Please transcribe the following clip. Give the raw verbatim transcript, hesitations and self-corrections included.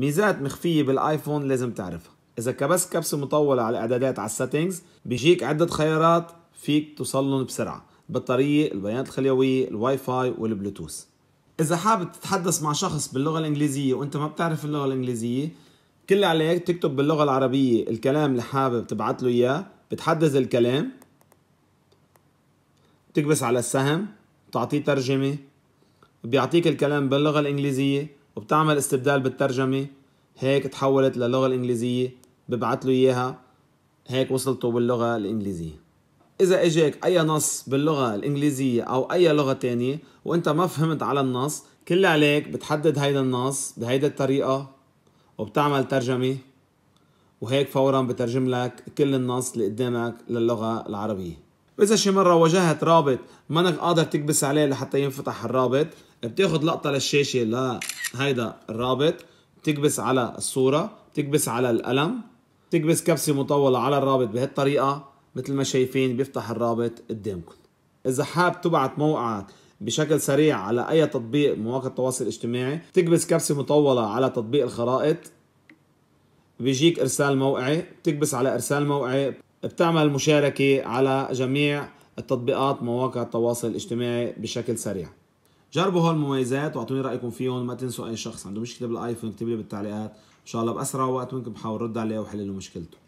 ميزات مخفيه بالايفون لازم تعرفها. اذا كبست كبسه مطوله على الاعدادات على السيتنجز بيجيك عده خيارات فيك توصلهم بسرعه: البطاريه، البيانات الخليويه، الواي فاي والبلوتوث. اذا حابب تتحدث مع شخص باللغه الانجليزيه وانت ما بتعرف اللغه الانجليزيه، كل عليك تكتب باللغه العربيه الكلام اللي حابب تبعت له اياه، بتحدد الكلام، بتكبس على السهم، بتعطيه ترجمه، بيعطيك الكلام باللغه الانجليزيه وبتعمل استبدال بالترجمه، هيك تحولت للغه الانجليزيه، ببعت له اياها، هيك وصلته باللغه الانجليزيه. إذا إجاك أي نص باللغة الإنجليزية أو أي لغة تانية وأنت ما فهمت على النص، كل عليك بتحدد هيدا النص بهيدا الطريقة وبتعمل ترجمة، وهيك فورا بترجم لك كل النص اللي قدامك للغة العربية. وإذا شي مرة واجهت رابط مانك قادر تكبس عليه لحتى ينفتح الرابط، بتاخد لقطة للشاشة لهيدا الرابط، بتكبس على الصورة، بتكبس على القلم، بتكبس كبسة مطولة على الرابط بهالطريقة مثل ما شايفين بيفتح الرابط قدامكم. إذا حاب تبعت موقعك بشكل سريع على أي تطبيق مواقع التواصل الاجتماعي، بتكبس كبسة مطولة على تطبيق الخرائط، بيجيك إرسال موقعي، بتكبس على إرسال موقعي، بتعمل مشاركة على جميع التطبيقات مواقع التواصل الاجتماعي بشكل سريع. جربوا هول المميزات واعطوني رأيكم فيهم. ما تنسوا أي شخص عنده مشكلة بالآيفون اكتب لي بالتعليقات، إن شاء الله بأسرع وقت ممكن بحاول رد عليه وحل له مشكلته.